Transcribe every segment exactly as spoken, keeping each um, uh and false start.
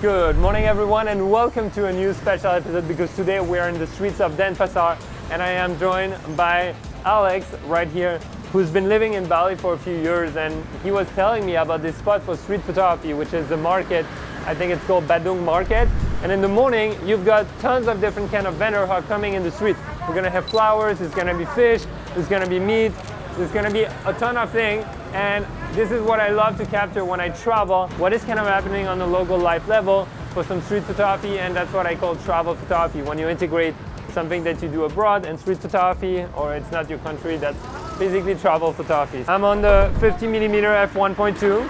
Good morning everyone and welcome to a new special episode, because today we are in the streets of Denpasar and I am joined by Alex right here, who's been living in Bali for a few years, and he was telling me about this spot for street photography, which is the market. I think it's called Badung Market. And in the morning you've got tons of different kind of vendors who are coming in the street. We're gonna have flowers, it's gonna be fish, it's gonna be meat, there's gonna be a ton of things, and this is what I love to capture when I travel, what is kind of happening on the local life level for some street photography, and that's what I call travel photography. When you integrate something that you do abroad and street photography, or it's not your country, that's basically travel photography. I'm on the fifty millimeter f one point two,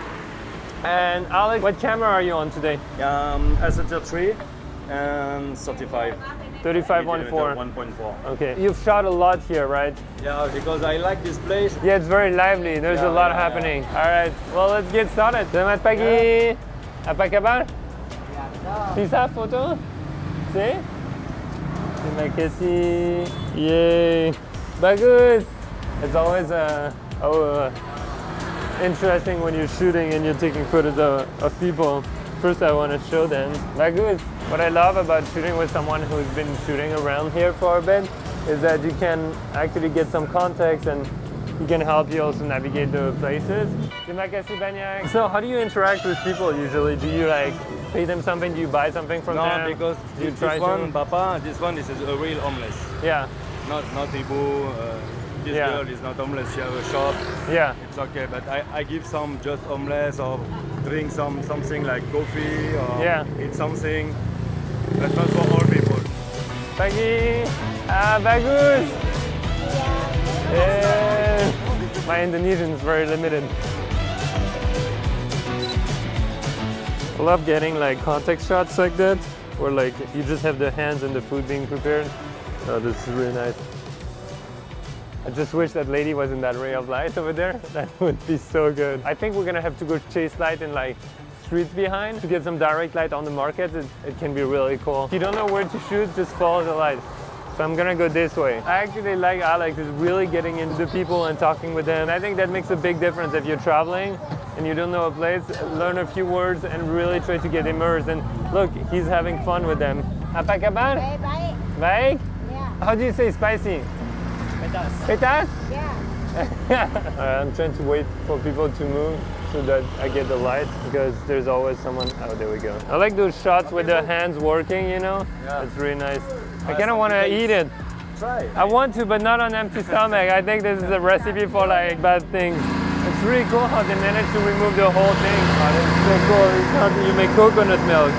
and Alex, what camera are you on today? Um, S T L three and thirty-five. thirty-five one point four. Okay. You've shot a lot here, right? Yeah, because I like this place. Yeah, it's very lively. There's yeah, a lot yeah, happening. Yeah. All right. Well, let's get started. Selamat pagi. Apa kabar? Bisa foto? Si? Terima kasih. Yay. Bagus. It's always a uh, oh, uh, interesting when you're shooting and you're taking photos of, of people. First, I want to show them. Bagus. What I love about shooting with someone who's been shooting around here for a bit is that you can actually get some context and he can help you also navigate the places. So how do you interact with people usually? Do you like pay them something? Do you buy something from no, them? No, because do you this, try this one, to... Papa, this one this is a real homeless. Yeah. Not not Ibu. Uh, this yeah. girl is not homeless. She has a shop. Yeah. It's okay, but I, I give some just homeless or drink some something like coffee or yeah. eat something. That's not for all people. Pagi! Ah, bagus! Yeah. My Indonesian is very limited. I love getting like context shots like that, or like you just have the hands and the food being prepared. Oh, this is really nice. I just wish that lady was in that ray of light over there. That would be so good. I think we're gonna have to go chase light in like streets behind to get some direct light on the market. It, it can be really cool. If you don't know where to shoot, just follow the light. So I'm gonna go this way. I actually like Alex is really getting into people and talking with them. I think that makes a big difference if you're traveling and you don't know a place. Learn a few words and really try to get immersed. And look, he's having fun with them. Apa kabar? Baik. Baik? Yeah. How do you say spicy? Petas. Petas? Yeah. uh, I'm trying to wait for people to move, so that I get the light, because there's always someone. Oh, there we go. I like those shots with the hands working, you know? Yeah. It's really nice. I kind of want to eat it. Try it. I want to, but not on empty stomach. I think this is a recipe for like bad things. It's really cool how they managed to remove the whole thing. Oh, it's so cool. It's how you make coconut milk.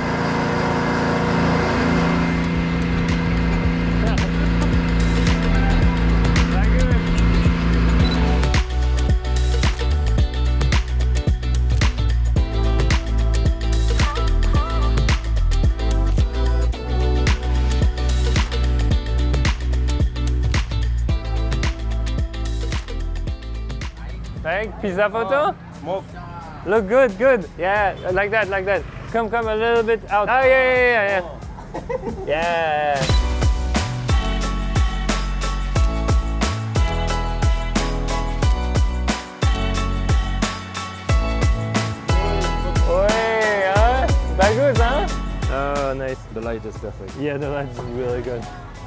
Pizza photo? Smoke. Look good, good. Yeah, like that, like that. Come, come a little bit out. Oh, yeah, yeah, yeah, yeah. yeah. Oy, huh? Bagus, huh? Oh, nice. The light is perfect. Yeah, the light is really good.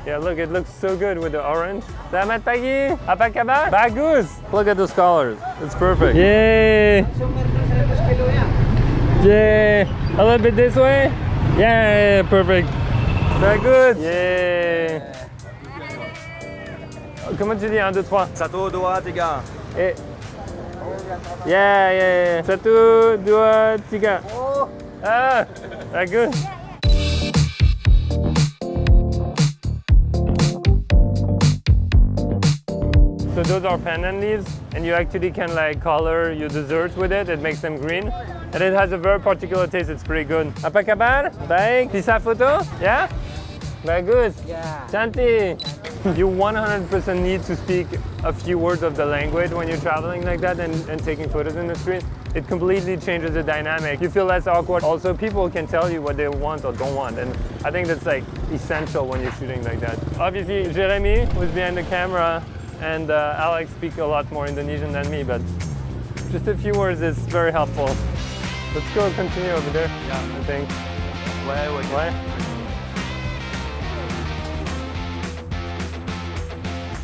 Yeah, look, it looks so good with the orange. Selamat pagi. Apa kabar? Bagus. Look at those colors. It's perfect. Yay. Yay. A little bit this way. Yeah, perfect. Bagus. Yay. Comment tu dis un, deux, trois? Satu, dua, tiga. Eh. Yeah, yeah, yeah. Satu, dua, tiga. Oh. Ah, bagus. So those are pandan leaves, and you actually can like color your desserts with it. It makes them green, and it has a very particular taste. It's pretty good. Apa kabar? Baik. Bisa foto? Yeah? Bagus. Yeah. Chanti. You one hundred percent need to speak a few words of the language when you're traveling like that and, and taking photos in the street. It completely changes the dynamic. You feel less awkward. Also, people can tell you what they want or don't want, and I think that's like essential when you're shooting like that. Obviously, Jeremy was behind the camera, and uh, Alex speaks a lot more Indonesian than me, but just a few words is very helpful. Let's go continue over there, yeah. I think. Boleh, boleh.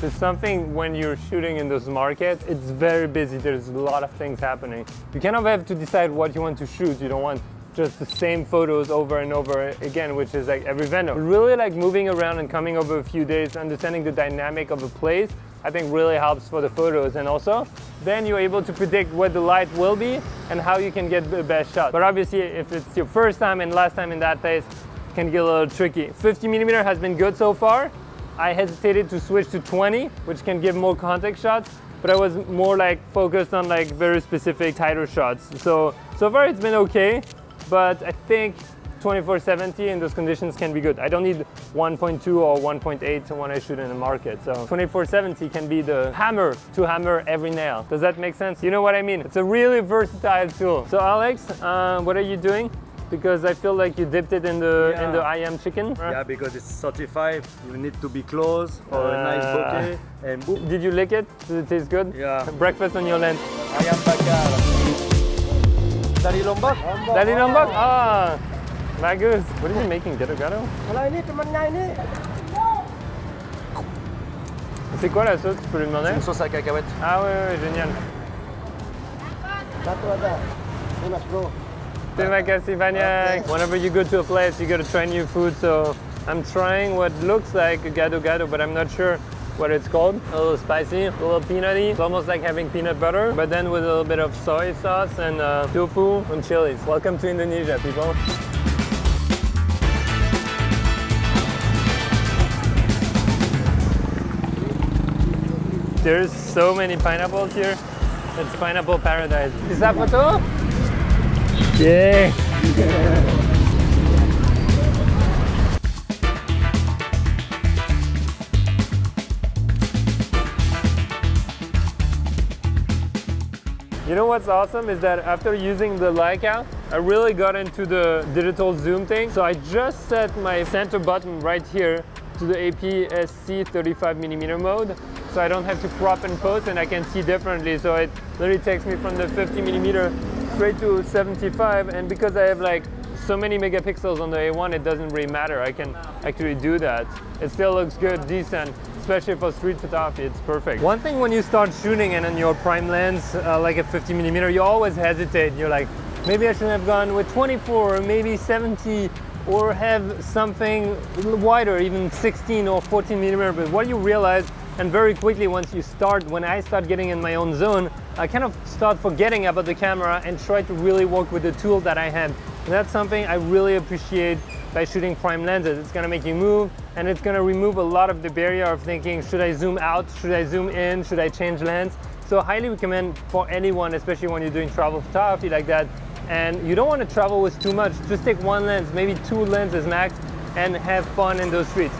There's something when you're shooting in this market, it's very busy, there's a lot of things happening. You kind of have to decide what you want to shoot. You don't want just the same photos over and over again, which is like every vendor. Really like moving around and coming over a few days, understanding the dynamic of a place, I think really helps for the photos. And also, then you're able to predict what the light will be and how you can get the best shot. But obviously, if it's your first time and last time in that place, it can get a little tricky. fifty millimeter has been good so far. I hesitated to switch to twenty, which can give more contact shots, but I was more like focused on like very specific tighter shots. So, so far it's been okay, but I think twenty-four seventy in those conditions can be good. I don't need one point two or one point eight when I shoot in the market. So twenty-four seventy can be the hammer to hammer every nail. Does that make sense? You know what I mean? It's a really versatile tool. So Alex, uh, what are you doing? Because I feel like you dipped it in the yeah. in the ayam chicken. Yeah, because it's thirty-five. You need to be close for uh, a nice bouquet. And boop. Did you lick it? Did it taste good? Yeah. Breakfast on your land. Ayam bakar. Dari Lombok. Dari Lombok. Ah, bagus. What are you making, gado gado? Kalau ini temannya ini. C'est quoi la sauce? Tu peux lui demander? Une sauce à cacahuètes. Ah oui, oui, génial. Satu ada. Terima kasih. Terima kasih banyak. Whenever you go to a place, you gotta try new food. So I'm trying what looks like a gado gado, but I'm not sure what it's called. A little spicy, a little peanutty. It's almost like having peanut butter, but then with a little bit of soy sauce and uh, tofu and chilies. Welcome to Indonesia, people. There's so many pineapples here. It's pineapple paradise. Is that photo? Yeah. You know what's awesome is that after using the Leica, I really got into the digital zoom thing. So I just set my center button right here to the A P S C thirty-five millimeter mode. So I don't have to crop and post and I can see differently. So it literally takes me from the fifty millimeter straight to seventy-five, and because I have like so many megapixels on the A one, it doesn't really matter. I can actually do that. It still looks good, decent, especially for street photography. It's perfect. One thing when you start shooting and in your prime lens, uh, like a fifty millimeter, you always hesitate. You're like, maybe I should have gone with twenty-four, or maybe seventy, or have something wider, even sixteen or fourteen millimeter. But what you realize, and very quickly once you start, when I start getting in my own zone, I kind of start forgetting about the camera and try to really work with the tool that I have. And that's something I really appreciate by shooting prime lenses. It's gonna make you move, and it's gonna remove a lot of the barrier of thinking, should I zoom out, should I zoom in, should I change lens? So I highly recommend for anyone, especially when you're doing travel photography like that, and you don't wanna travel with too much, just take one lens, maybe two lenses max, and have fun in those streets.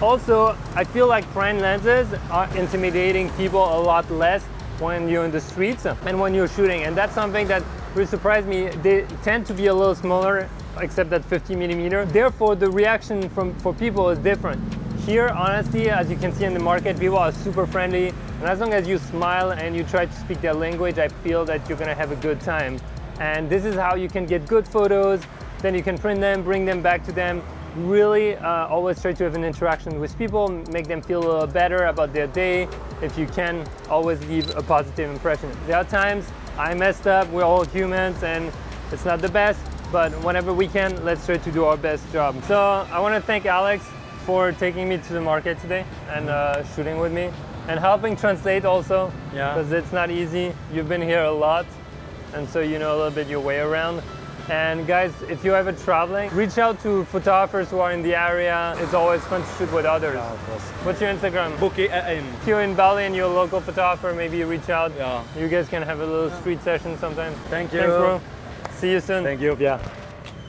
Also, I feel like prime lenses are intimidating people a lot less when you're in the streets and when you're shooting. And that's something that really surprised me. They tend to be a little smaller, except that fifty millimeter. Therefore, the reaction from, for people is different. Here, honestly, as you can see in the market, people are super friendly. And as long as you smile and you try to speak their language, I feel that you're gonna have a good time. And this is how you can get good photos. Then you can print them, bring them back to them. Really uh, always try to have an interaction with people, make them feel a little better about their day. If you can, always leave a positive impression. There are times I messed up, we're all humans and it's not the best, but whenever we can, let's try to do our best job. So I want to thank Alex for taking me to the market today and uh, shooting with me and helping translate also, because yeah. It's not easy. You've been here a lot and so you know a little bit your way around. And guys, if you're ever traveling, reach out to photographers who are in the area. It's always fun to shoot with others. Yeah, of course. What's your Instagram? Bookie A M. If you're in Bali and you're a local photographer, maybe reach out. Yeah. You guys can have a little street session sometime. Thank you. Thanks, bro. See you soon. Thank you. Yeah.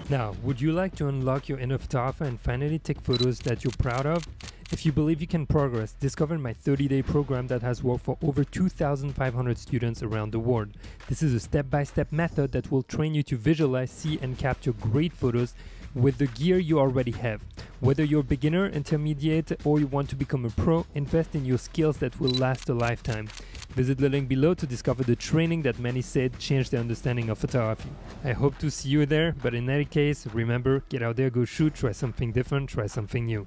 Now, would you like to unlock your inner photographer and finally take photos that you're proud of? If you believe you can progress, discover my thirty-day program that has worked for over two thousand five hundred students around the world. This is a step-by-step method that will train you to visualize, see, and capture great photos with the gear you already have. Whether you're a beginner, intermediate, or you want to become a pro, invest in your skills that will last a lifetime. Visit the link below to discover the training that many said changed their understanding of photography. I hope to see you there, but in any case, remember, get out there, go shoot, try something different, try something new.